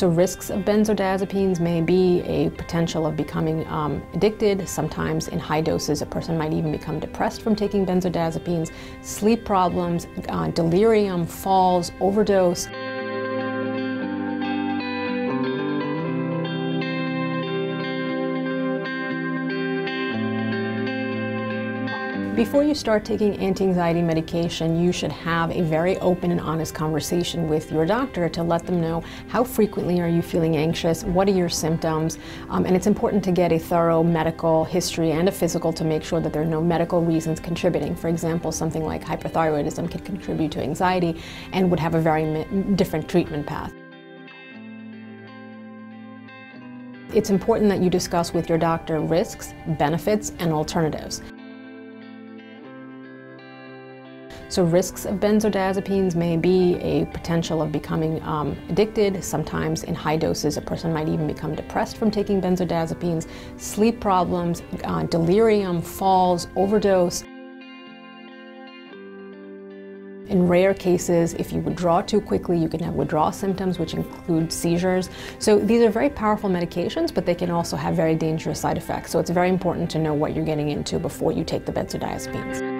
So risks of benzodiazepines may be a potential of becoming addicted. Sometimes in high doses, a person might even become depressed from taking benzodiazepines, sleep problems, delirium, falls, overdose. Before you start taking anti-anxiety medication, you should have a very open and honest conversation with your doctor to let them know how frequently are you feeling anxious, what are your symptoms, and it's important to get a thorough medical history and a physical to make sure that there are no medical reasons contributing. For example, something like hyperthyroidism can contribute to anxiety and would have a very different treatment path. It's important that you discuss with your doctor risks, benefits, and alternatives. So risks of benzodiazepines may be a potential of becoming addicted. Sometimes in high doses, a person might even become depressed from taking benzodiazepines, sleep problems, delirium, falls, overdose. In rare cases, if you withdraw too quickly, you can have withdrawal symptoms, which include seizures. So these are very powerful medications, but they can also have very dangerous side effects. So it's very important to know what you're getting into before you take the benzodiazepines.